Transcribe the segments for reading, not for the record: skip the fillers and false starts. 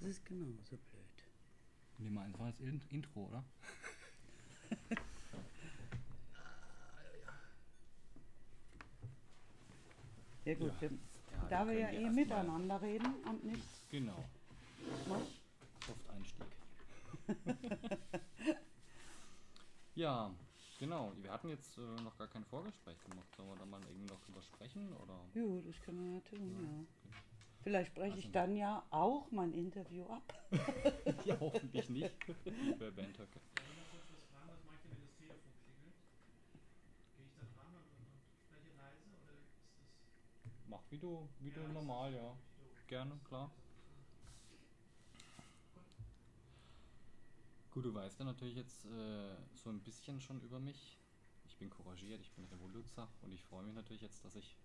Das ist genauso blöd. Nehmen wir einfach das Intro, oder? Ja gut, ja. Da wir ja eh miteinander reden und nicht... Genau. Soft-Einstieg. Ja, genau. Wir hatten jetzt noch gar kein Vorgespräch gemacht. Sollen wir da mal irgendwie noch drüber sprechen? Oder? Ja, das können wir ja tun, ja. Okay. Vielleicht spreche ich dann ja auch mein Interview ab. Ja, hoffentlich nicht. Ich wäre Bandhöcke. Mach wie du normal, ja. Gerne, klar. Gut, du weißt ja natürlich jetzt so ein bisschen schon über mich. Ich bin couragiert, ich bin Revoluzer und ich freue mich natürlich jetzt, dass ich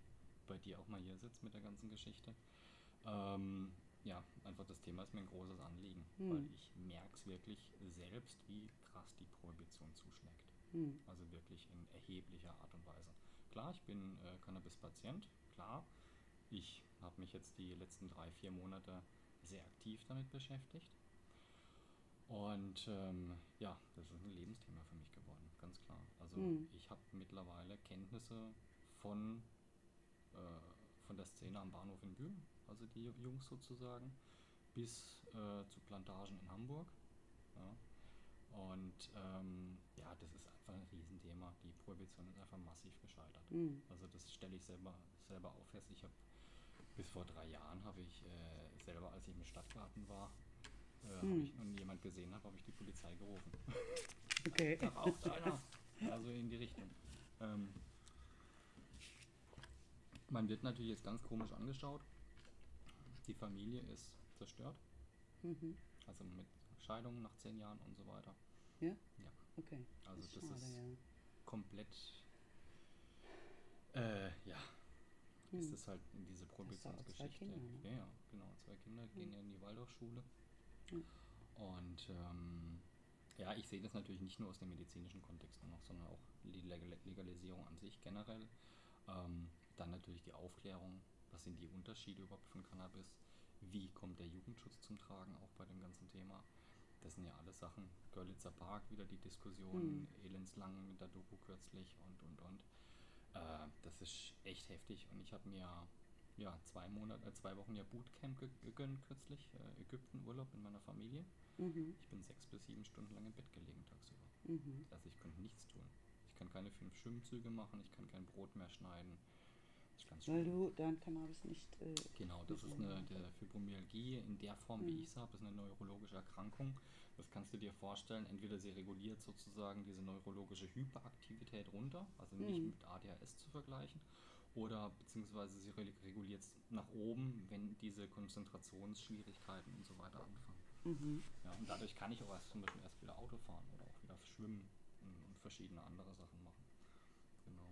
bei dir auch mal hier sitze mit der ganzen Geschichte. Ja, einfach das Thema ist mir ein großes Anliegen, weil ich merke es wirklich selbst, wie krass die Prohibition zuschlägt. Also wirklich in erheblicher Art und Weise. Klar, ich bin Cannabis-Patient, klar. Ich habe mich jetzt die letzten 3-4 Monate sehr aktiv damit beschäftigt. Und ja, das ist ein Lebensthema für mich geworden, ganz klar. Also ich habe mittlerweile Kenntnisse von der Szene am Bahnhof in Bühlen, also die Jungs sozusagen, bis zu Plantagen in Hamburg. Ja. Und ja, das ist einfach ein Riesenthema. Die Prohibition ist einfach massiv gescheitert. Also das stelle ich selber auch fest. Ich habe bis vor 3 Jahren, habe ich selber, als ich im Stadtgarten war, und jemand gesehen habe, habe ich die Polizei gerufen. Okay. Da raucht einer. Also in die Richtung. Man wird natürlich jetzt ganz komisch angeschaut. Die Familie ist zerstört. Also mit Scheidungen nach 10 Jahren und so weiter. Ja? Ja. Okay. Also das ist ja komplett... ja. Ist das halt in diese Prohibitionsgeschichte. Ja, ja, genau. 2 Kinder gehen ja in die Waldorfschule. Und ja, ich sehe das natürlich nicht nur aus dem medizinischen Kontext noch, sondern auch die Legalisierung an sich generell. Dann natürlich die Aufklärung, was sind die Unterschiede überhaupt von Cannabis, wie kommt der Jugendschutz zum Tragen auch bei dem ganzen Thema. Das sind ja alles Sachen, Görlitzer Park, wieder die Diskussion, elendslang mit der Doku kürzlich und. Das ist echt heftig und ich habe mir... Ja, 2 Wochen ja Bootcamp gegönnt kürzlich, Ägyptenurlaub in meiner Familie. Ich bin 6 bis 7 Stunden lang im Bett gelegen tagsüber. Also ich konnte nichts tun. Ich kann keine 5 Schwimmzüge machen, ich kann kein Brot mehr schneiden. Das ist ganz schlimm. Weil du dein Cannabis nicht... genau, das ist eine Fibromyalgie in der Form, wie ich es habe, ist eine neurologische Erkrankung. Das kannst du dir vorstellen, entweder sie reguliert sozusagen diese neurologische Hyperaktivität runter, also nicht mit ADHS zu vergleichen, oder beziehungsweise sie reguliert es nach oben, wenn diese Konzentrationsschwierigkeiten und so weiter anfangen. Ja, und dadurch kann ich auch zum Beispiel erst wieder Auto fahren oder auch wieder schwimmen und verschiedene andere Sachen machen. Genau.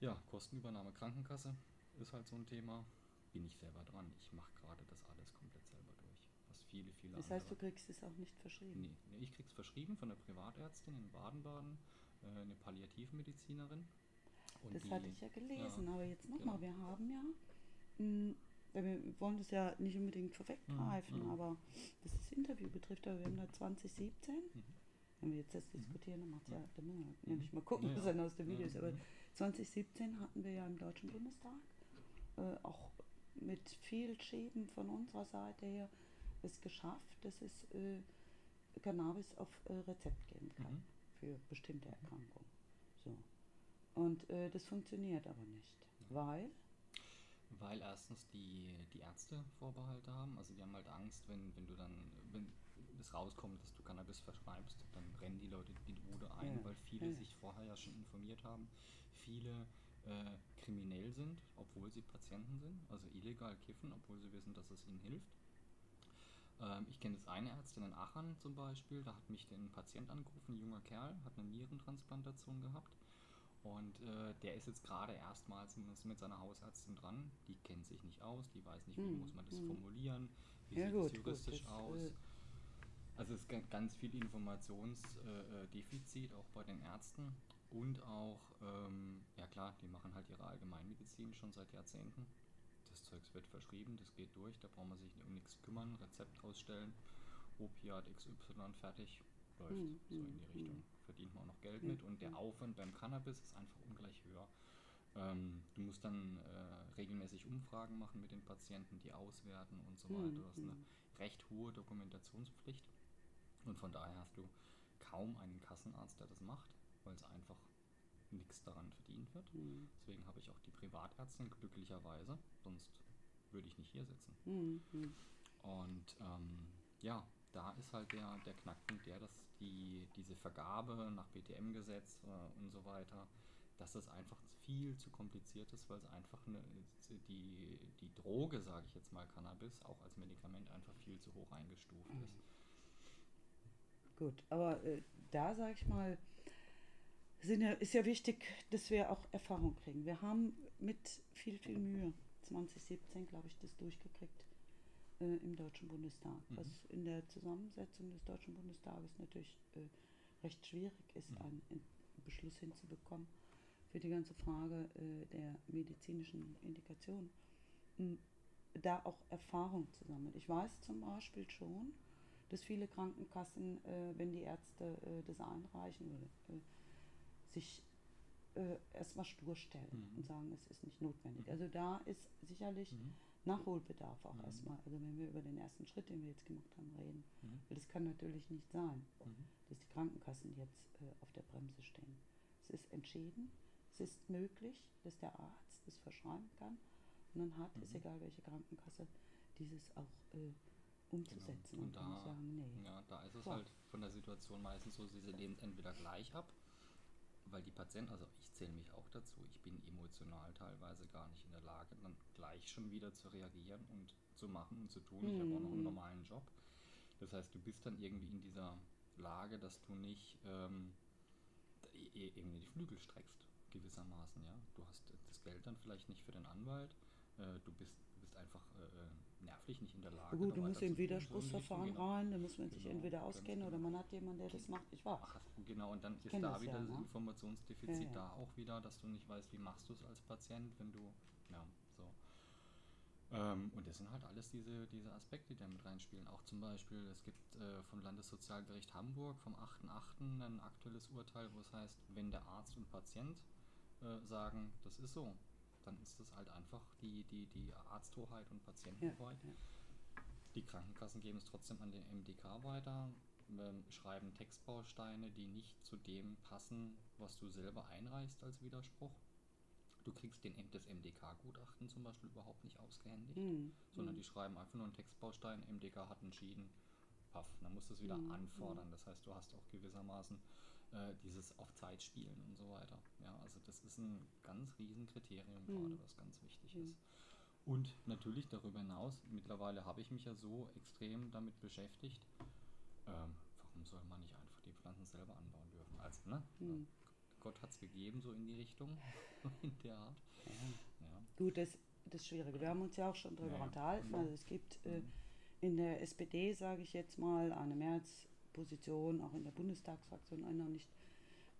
Ja, Kostenübernahme Krankenkasse ist halt so ein Thema. Bin ich selber dran. Ich mache gerade das alles komplett selber durch. Was viele, viele Das heißt, du kriegst es auch nicht verschrieben? Nee, ich krieg's verschrieben von einer Privatärztin in Baden-Baden, eine Palliativmedizinerin. Und das hatte ich ja gelesen, ja, aber jetzt nochmal, wir haben ja, wir wollen das ja nicht unbedingt vorweggreifen, aber was das Interview betrifft, aber wir haben da 2017, wenn wir jetzt das diskutieren, dann macht es ja, dann müssen wir nicht mal gucken, was dann aus den Videos ist, aber 2017 hatten wir ja im Deutschen Bundestag, auch mit viel Schieben von unserer Seite her, es geschafft, dass es Cannabis auf Rezept geben kann, für bestimmte Erkrankungen. So. Und das funktioniert aber nicht, weil? Weil erstens die Ärzte Vorbehalte haben, also die haben halt Angst, wenn es rauskommt, dass du Cannabis verschreibst, dann brennen die Leute die Bude ein, weil viele sich vorher ja schon informiert haben, viele kriminell sind, obwohl sie Patienten sind, also illegal kiffen, obwohl sie wissen, dass es ihnen hilft. Ich kenne das eine Ärztin in Aachen zum Beispiel, da hat mich ein Patient angerufen, ein junger Kerl, hat eine Nierentransplantation gehabt. Und der ist jetzt gerade erstmals mit seiner Hausärztin dran, die kennt sich nicht aus, die weiß nicht, wie muss man das formulieren, wie sieht es juristisch aus. Also es gibt ganz viel Informationsdefizit, auch bei den Ärzten. Und auch, ja klar, die machen halt ihre Allgemeinmedizin schon seit Jahrzehnten. Das das Zeugs wird verschrieben, das geht durch, da braucht man sich um nichts kümmern, Rezept ausstellen, Opiat XY fertig, läuft so in die Richtung. Verdient man auch noch Geld mit und der Aufwand beim Cannabis ist einfach ungleich höher. Du musst dann regelmäßig Umfragen machen mit den Patienten, die auswerten und so weiter. Du hast eine recht hohe Dokumentationspflicht und von daher hast du kaum einen Kassenarzt, der das macht, weil es einfach nichts daran verdient wird. Deswegen habe ich auch die Privatärztin glücklicherweise, sonst würde ich nicht hier sitzen. Und ja, da ist halt der Knackpunkt der, dass diese Vergabe nach BTM-Gesetz und so weiter, dass das einfach viel zu kompliziert ist, weil es einfach die Droge, sage ich jetzt mal, Cannabis, auch als Medikament einfach viel zu hoch eingestuft ist. Gut, aber da sage ich mal, ist ja wichtig, dass wir auch Erfahrung kriegen. Wir haben mit viel, viel Mühe 2017, glaube ich, das durchgekriegt im Deutschen Bundestag, was in der Zusammensetzung des Deutschen Bundestages natürlich recht schwierig ist, einen Beschluss hinzubekommen für die ganze Frage der medizinischen Indikation, da auch Erfahrung zu sammeln. Ich weiß zum Beispiel schon, dass viele Krankenkassen, wenn die Ärzte das einreichen oder sich erstmal stur stellen und sagen, es ist nicht notwendig. Also da ist sicherlich Nachholbedarf auch erstmal, also wenn wir über den ersten Schritt, den wir jetzt gemacht haben, reden. Weil das kann natürlich nicht sein, dass die Krankenkassen jetzt auf der Bremse stehen. Es ist entschieden, es ist möglich, dass der Arzt das verschreiben kann und dann hat es, egal welche Krankenkasse, dieses auch umzusetzen. Genau. Und da, sagen, nee. Ja, da ist es halt von der Situation meistens so, sie lehnen es entweder gleich ab, weil die Patienten, also ich zähle mich auch dazu, ich bin emotional teilweise gar nicht in der Lage, dann gleich schon wieder zu reagieren und zu machen und zu tun. Ich habe auch noch einen normalen Job. Das heißt, du bist dann irgendwie in dieser Lage, dass du nicht irgendwie die Flügel streckst, gewissermaßen. Ja? Du hast das Geld dann vielleicht nicht für den Anwalt, du bist einfach nervlich nicht in der Lage. Gut, du musst im Widerspruchsverfahren rein, da muss man sich entweder auskennen oder man hat jemanden, der das macht. Ich weiß. Ach, genau, und dann ist da wieder das Informationsdefizit da auch wieder, dass du nicht weißt, wie machst du es als Patient, wenn du, und das sind halt alles diese Aspekte, die da mit reinspielen. Auch zum Beispiel, es gibt vom Landessozialgericht Hamburg vom 8.8. ein aktuelles Urteil, wo es heißt, wenn der Arzt und Patient sagen, das ist so, dann ist das halt einfach die Arzthoheit und Patientenhoheit. Ja. Die Krankenkassen geben es trotzdem an den MDK weiter, schreiben Textbausteine, die nicht zu dem passen, was du selber einreichst als Widerspruch. Du kriegst das MDK-Gutachten zum Beispiel überhaupt nicht ausgehändigt, sondern die schreiben einfach nur einen Textbaustein, MDK hat entschieden, paff, dann musst du es wieder anfordern. Das heißt, du hast auch gewissermaßen dieses auf Zeit spielen und so weiter. Ja, also das ist ein ganz riesen Kriterium gerade, was ganz wichtig ist. Und natürlich darüber hinaus, mittlerweile habe ich mich ja so extrem damit beschäftigt, warum soll man nicht einfach die Pflanzen selber anbauen dürfen? Also, ne? Gott hat es gegeben, so in die Richtung, in der Art. Ja. Gut, das ist schwierig. Wir haben uns ja auch schon darüber unterhalten. Also es gibt in der SPD, sage ich jetzt mal, eine Mehrheitsposition, auch in der Bundestagsfraktion, eine noch nicht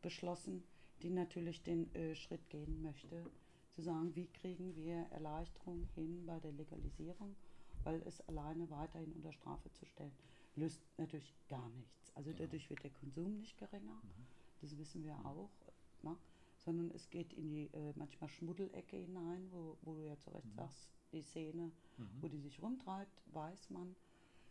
beschlossen, die natürlich den Schritt gehen möchte, zu sagen, wie kriegen wir Erleichterung hin bei der Legalisierung, weil es alleine weiterhin unter Strafe zu stellen, löst natürlich gar nichts. Also dadurch wird der Konsum nicht geringer. Das wissen wir auch, ne? Sondern es geht in die manchmal Schmuddelecke hinein, wo du ja zu Recht sagst, die Szene, wo die sich rumtreibt, weiß man.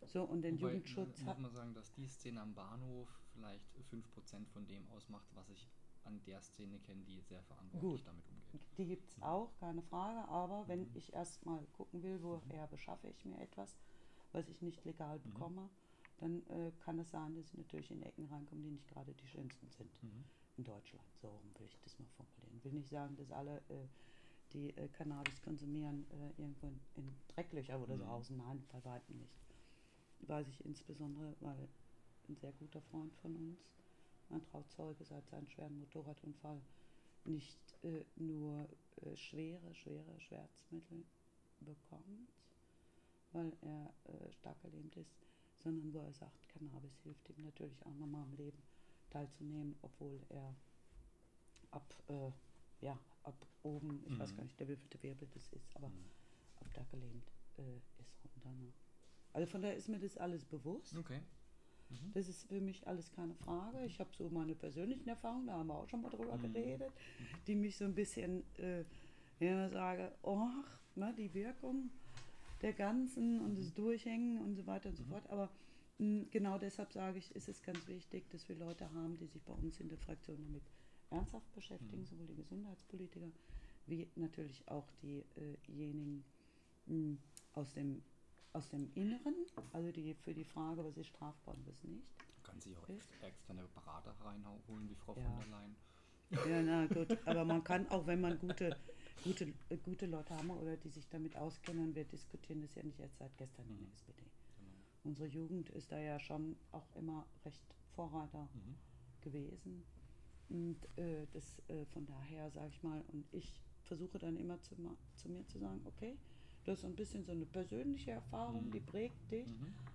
So, und den Jugendschutz hat... Muss man sagen, dass die Szene am Bahnhof vielleicht 5% von dem ausmacht, was ich an der Szene kenne, die sehr verantwortlich damit umgeht. Die gibt es auch, keine Frage, aber wenn ich erstmal gucken will, woher beschaffe ich mir etwas, was ich nicht legal bekomme, dann kann es sein, dass ich natürlich in Ecken reinkomme, die nicht gerade die schönsten sind in Deutschland. So rum will ich das mal formulieren. Ich will nicht sagen, dass alle, die Cannabis konsumieren, irgendwo in Drecklöcher oder so außen. Nein, bei weitem nicht. Weiß ich insbesondere, weil ein sehr guter Freund von uns, ein Trauzeuge, seit seinem schweren Motorradunfall nicht nur schwere Schmerzmittel bekommt, weil er stark gelähmt ist, sondern wo er sagt, Cannabis hilft ihm natürlich auch nochmal am Leben teilzunehmen, obwohl er ab oben, ich weiß gar nicht, der wievielte Wirbel das ist, aber auf Dach gelehnt ist runter. Ne? Also von daher ist mir das alles bewusst. Okay. Mhm. Das ist für mich alles keine Frage. Ich habe so meine persönlichen Erfahrungen, da haben wir auch schon mal drüber geredet, die mich so ein bisschen, ja, sage, oh, ne, die Wirkung der Ganzen und das Durchhängen und so weiter und so fort. Aber genau deshalb sage ich, ist es ganz wichtig, dass wir Leute haben, die sich bei uns in der Fraktion damit ernsthaft beschäftigen, sowohl die Gesundheitspolitiker wie natürlich auch diejenigen aus dem Inneren, also die für die Frage, was ist strafbar und was nicht. Man kann sich auch externe Berater reinholen, wie Frau von der Leyen. Ja, na gut, aber man kann auch, wenn man gute Leute haben oder die sich damit auskennen, wir diskutieren das ja nicht erst seit gestern in der SPD. Genau. Unsere Jugend ist da ja schon auch immer recht Vorreiter gewesen. Und das von daher, sage ich mal, und ich versuche dann immer zu mir zu sagen, okay, das ist ein bisschen so eine persönliche Erfahrung, die prägt dich,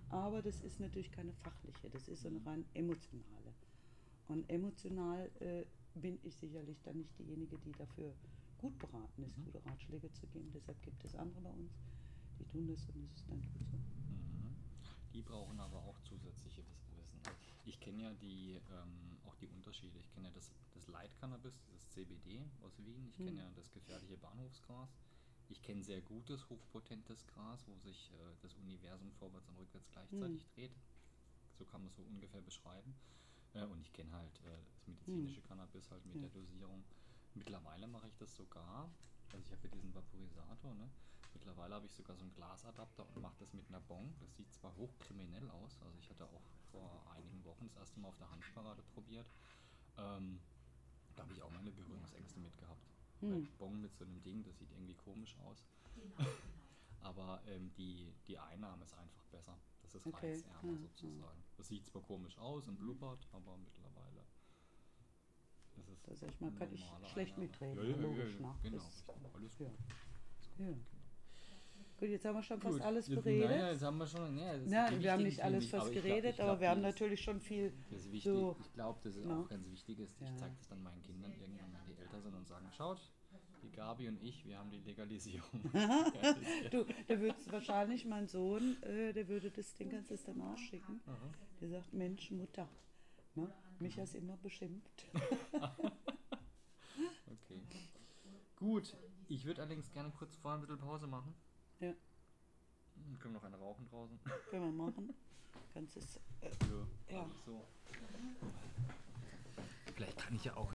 aber das ist natürlich keine fachliche, das ist so eine rein emotionale. Und emotional bin ich sicherlich dann nicht diejenige, die dafür gut beraten ist, gute Ratschläge zu geben. Deshalb gibt es andere bei uns, die tun das und es ist dann gut so. Die brauchen aber auch zusätzliche Wissen. Ich kenne ja die, auch die Unterschiede. Ich kenne ja das Light-Cannabis, das CBD aus Wien. Ich kenne ja das gefährliche Bahnhofsgras. Ich kenne sehr gutes, hochpotentes Gras, wo sich das Universum vorwärts und rückwärts gleichzeitig dreht. So kann man es so ungefähr beschreiben. Und ich kenne halt das medizinische Cannabis halt mit der Dosierung. Mittlerweile mache ich das sogar, also ich habe ja diesen Vaporisator, ne? Mittlerweile habe ich sogar so einen Glasadapter und mache das mit einer Bong. Das sieht zwar hochkriminell aus, also ich hatte auch vor einigen Wochen das erste Mal auf der Handparade probiert. Da habe ich auch meine Berührungsängste mitgehabt. Bong mit so einem Ding, das sieht irgendwie komisch aus. Genau. Aber die Einnahme ist einfach besser. Das ist reizärmer sozusagen. Das sieht zwar komisch aus und blubbert, aber mittlerweile das ist das heißt, man kann ich schlecht mitreden. Ja, genau. Alles gut. Ja. Genau. Gut, jetzt haben wir schon fast alles beredet. Naja, jetzt haben wir schon. Ja, wir haben nicht alles fast geredet, aber wir haben natürlich schon viel. Das ist wichtig. So, ich glaube, das ist auch ganz wichtig. Ich zeige das dann meinen Kindern irgendwann, wenn die älter sind und sagen: Schaut, die Gabi und ich, wir haben die Legalisierung. Du, der würde wahrscheinlich, mein Sohn, der würde das Ding ganz dann ausschicken. Der sagt: Mensch, Mutter, ne? Mich hast immer beschimpft. Okay. Gut, ich würde allerdings gerne kurz vorher ein bisschen Pause machen. Ja. Dann können wir noch einen rauchen draußen. Können wir machen. Ganzes. Ja. Also so. Vielleicht kann ich ja auch.